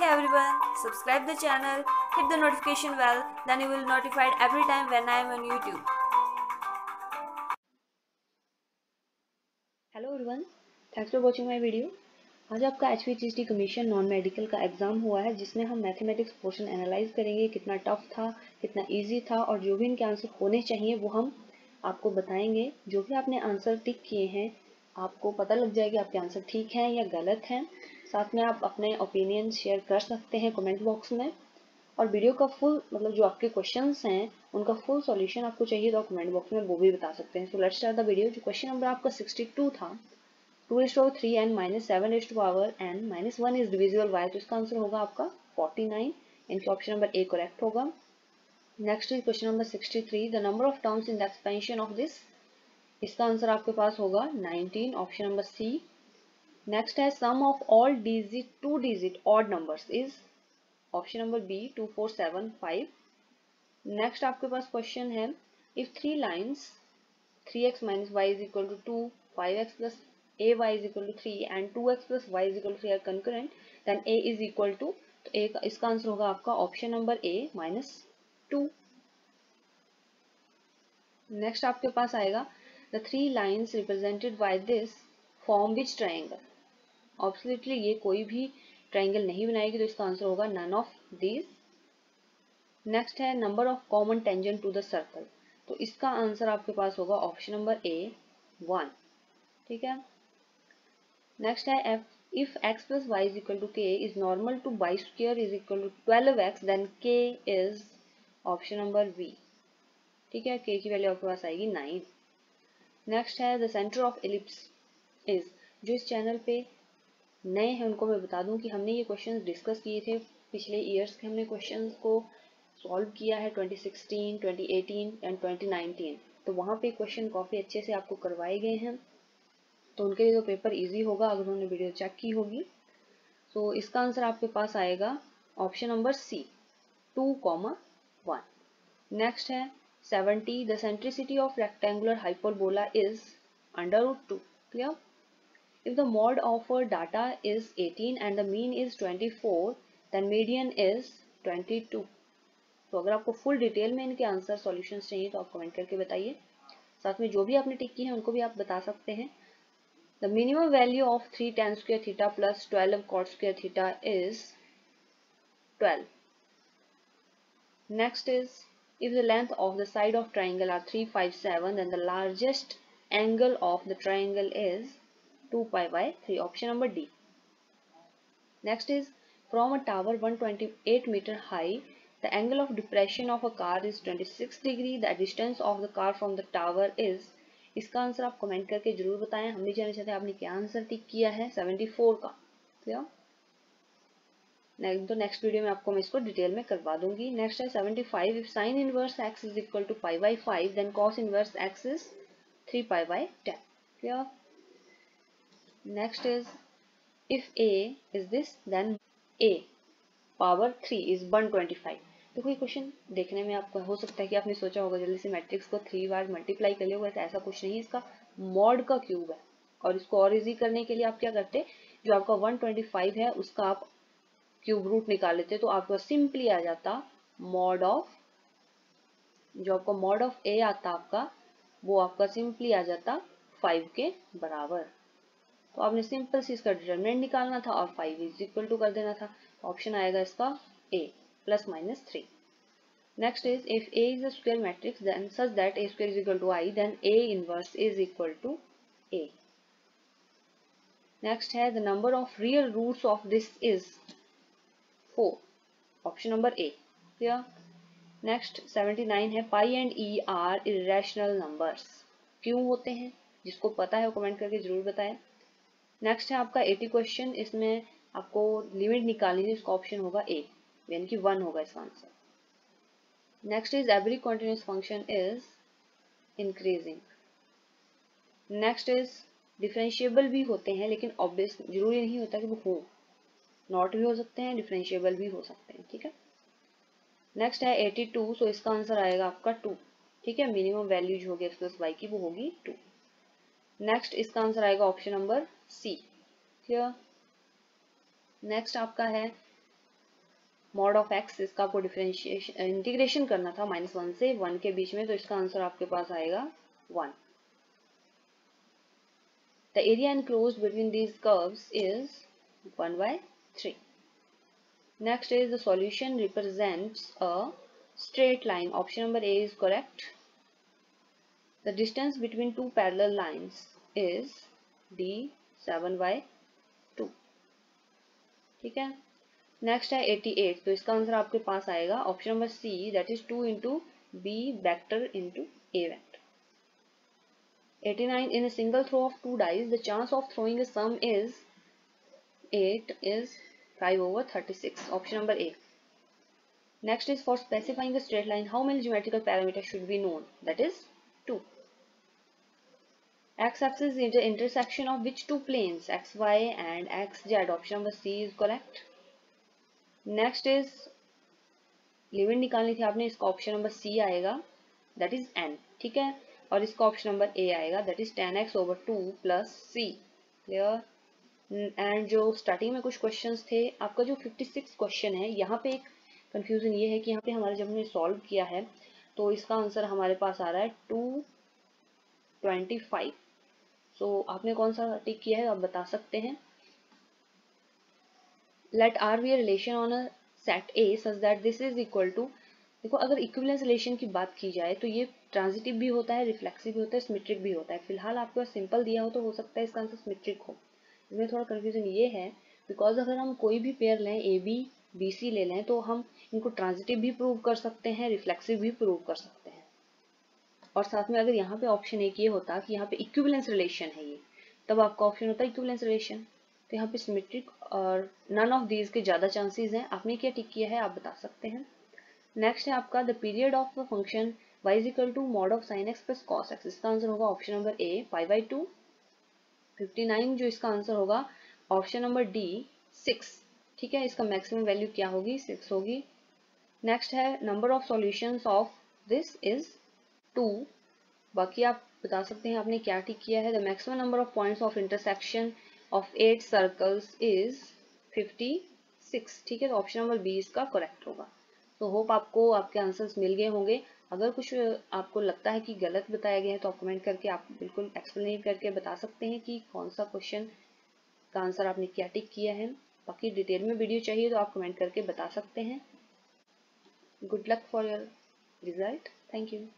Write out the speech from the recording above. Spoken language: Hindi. Hey everyone, subscribe the channel, hit the notification bell, then you will notified every time when I am on YouTube. Hello everyone, thanks for watching my video. आज आपका HVGST कमीशन नॉन मेडिकल का एग्जाम हुआ है जिसमें हम मैथमेटिक्स पोर्शन एनालाइज करेंगे, कितना टफ था, कितना इजी था और जो भी इनके आंसर होने चाहिए वो हम आपको बताएंगे। जो भी आपने आंसर टिक किए हैं आपको पता लग जाएगा आपके आंसर ठीक हैं या गलत हैं। साथ में आप अपने ओपिनियन शेयर कर सकते हैं कमेंट बॉक्स में, और वीडियो का फुल मतलब जो आपके क्वेश्चंस हैं उनका फुल सॉल्यूशन आपको चाहिए तो आप कमेंट बॉक्स में वो भी बता सकते हैं। So let's start the video. जो क्वेश्चन नंबर आपका 62 था, 2:3 and -7 is to power and -1 is divisible by, तो इसका आंसर होगा आपका 49। इनके ऑप्शन नंबर ए करेक्ट होगा। Next is question number 63, the number of terms in the expansion of this, इसका आंसर आपके पास होगा 19, ऑप्शन नंबर सी। नेक्स्ट है sum of all digit two digit odd numbers is, option number B 2475। Next आपके पास क्वेश्चन है, if three lines 3x-y is equal to 2, 5x+ay is equal to 3 and 2x+y is equal to 3 are concurrent then a is equal to, तो a का इसका आंसर होगा आपका ऑप्शन नंबर ए -2। नेक्स्ट आपके पास आएगा, The three lines represented by this form which triangle? Absolutely ये कोई भी triangle नहीं बनाएगी, तो इसका आंसर होगा none of these। Next है number of common tangent to the circle, तो इसका आंसर आपके पास होगा ऑप्शन नंबर ए 1, ठीक है। Next है if x+y is equal to k is normal to y square is equal to 12x then k is option number B, ठीक है, k की वैल्यू आपके पास आएगी 9। नेक्स्ट है the centre of ellipse is, जो इस चैनल पे नए हैं उनको मैं बता दूं कि हमने ये क्वेश्चंस डिस्कस किए थे पिछले ईयर्स के, हमने क्वेश्चंस को सॉल्व किया है 2016, 2018 एंड 2019, तो वहाँ पे क्वेश्चन काफ़ी अच्छे से आपको करवाए गए हैं, तो उनके लिए तो पेपर इजी होगा अगर उन्होंने वीडियो चेक की होगी। सो इसका आंसर आपके पास आएगा ऑप्शन नंबर सी 2,1। नेक्स्ट है 70, the centricity of rectangular hyperbola is √2. Clear? If the mod of a data is 18 and the mean is 24, then median is 22. तो अगर आपको फुल डिटेल में इनके आंसर सॉल्यूशंस चाहिए तो आप कमेंट करके बताइए। साथ में जो भी आपने टिक की है उनको भी आप बता सकते हैं। The minimum value of 3 tan square theta plus 12 cot square theta is 12. Next is, if the length of the side of triangle are 3, 5, 7, then the largest angle of the triangle is 2π/3, option number D. Next is, from a tower 128 meter high, the angle of depression of a car is 26 degree, the distance of the car from the tower is, इसका आंसर आप कमेंट करके जरूर बताएं, हम भी जानना चाहते हैं आपने क्या आंसर टिक किया है 74 का, क्लियर। तो नेक्स्ट वीडियो में आपको मैं इसको डिटेल में करवा दूंगी। नेक्स्ट है 75, if sin inverse x is equal to π/5 then cos inverse x is 3π/10, clear. Next is, if a is this then a power 3 is 125। देखो ये क्वेश्चन देखने में आपको हो सकता है कि आपने सोचा होगा जल्दी से मैट्रिक्स को 3 बार मल्टीप्लाई कर लिया होगा, ऐसा कुछ नहीं, इसका मॉड का क्यूब है, और इसको और इजी करने के लिए आप क्या करते, जो आपका 125 है उसका आप क्यूब रूट निकाल लेते, तो आपको सिंपली आ जाता मॉड ऑफ, जो आपका मॉड ऑफ ए आता आपका वो आपका सिंपली आ जाता 5 के बराबर। तो आपने सिंपल से इसका डिटरमिनेंट निकालना था और 5 इज इक्वल टू कर देना था, ऑप्शन आएगा इसका A ±3। Next is, if A is a square matrix then such that A square is equal to I then A inverse is equal to A. Next है, the number of real roots of this is 4, option number A, clear. Next 79 है, pi and E are irrational numbers, क्यों होते हैं, जिसको पता है वो कमेंट करके जरूर बताएं। नेक्स्ट है आपका 80 क्वेश्चन, इसमें आपको लिमिट निकालनी है, इसका ऑप्शन होगा ए यानी कि 1 होगा इसका answer. Next is, every continuous function is increasing. Next is, differentiable भी होते हैं लेकिन ऑब्वियस जरूरी नहीं होता कि वो हो, नॉट भी हो सकते हैं, डिफरेंशिएबल भी हो सकते हैं, ठीक है। नेक्स्ट है 82, सो इसका आंसर आएगा आपका 2, ठीक है, मिनिमम वैल्यू जो होगी x+y की वो होगी 2। नेक्स्ट इसका आंसर आएगा option number C, clear. Next आपका है मॉड ऑफ एक्स इसका आपको डिफरेंशिएशन इंटीग्रेशन करना था -1 से 1 के बीच में, तो इसका आंसर आपके पास आएगा 1. The area enclosed between these curves is 1/3. Next is the solution represents a straight line. Option number A is correct. The distance between two parallel lines is D 7/2. ठीक है. Next है 88, तो इसका आंसर आपके पास आएगा option number C, that is 2 into B vector into A vector. 89, in a single throw of 2 dice, the chance of throwing a sum is 8 is 5/36. Option number A. Next is for specifying a straight line, how many geometrical parameters should be known? That is 2. X-axis is the intersection of which two planes, xy and xz? Option number C is correct. Next is limit निकालनी थी आपने, इसका ऑप्शन नंबर C आएगा, that is n. ठीक है, और इसका ऑप्शन नंबर A आएगा, that is 10x/2 + c. Clear. And जो स्टार्टिंग में कुछ क्वेश्चंस थे, आपका जो 56 क्वेश्चन है, यहाँ पे एक कंफ्यूजन ये है कि यहाँ पे हमारे जब हमने सॉल्व किया है तो इसका आंसर हमारे पास आ रहा है 225. सो आपने कौन सा टिक किया है आप बता सकते हैं. Let R be a relation on a set A such that this is equal to, देखो अगर इक्विवेलेंस रिलेशन की बात की जाए तो ये ट्रांजिटिव भी होता है, रिफ्लेक्सिव भी होता है, सिमेट्रिक भी होता है. फिलहाल आपके पास सिंपल दिया हो तो हो सकता है इसका आंसर सिमेट्रिक हो. इसमें थोड़ा कंफ्यूजन ये है बिकॉज अगर हम कोई भी पेयर लें ए बी बी सी ले लें तो हम इनको ट्रांजिटिव भी प्रूव कर सकते हैं, रिफ्लेक्सिव भी प्रूव कर सकते हैं. और साथ में अगर यहाँ पे ऑप्शन एक ये होता कि यहाँ पे इक्विवेलेंस रिलेशन है ये, तब आपका ऑप्शन होता है इक्विवेलेंस रिलेशन. तो यहाँ पे सिमेट्रिक और नन ऑफ दीज के ज़्यादा चांसेस हैं. आपने क्या टिक किया है आप बता सकते हैं. नेक्स्ट है आपका the period of function y = mod of sin x + cos x. इसका आंसर होगा ऑप्शन नंबर ए 5/2. 59 जो इसका आंसर होगा ऑप्शन नंबर डी 6. ठीक है, इसका मैक्सिमम वैल्यू क्या होगी, 6 होगी. नेक्स्ट है number of solutions of this is 2. बाकी आप बता सकते हैं आपने क्या टिक किया है. The maximum number of points of intersection of 8 circles is 56. ठीक है, तो ऑप्शन नंबर बी इसका करेक्ट होगा. तो होप आपको आपके आंसर्स मिल गए होंगे. अगर कुछ आपको लगता है कि गलत बताया गया है तो आप कमेंट करके आप बिल्कुल एक्सप्लेन करके बता सकते हैं कि कौन सा क्वेश्चन का आंसर आपने क्या टिक किया है. बाकी डिटेल में वीडियो चाहिए तो आप कमेंट करके बता सकते हैं. Good luck for your result. Thank you.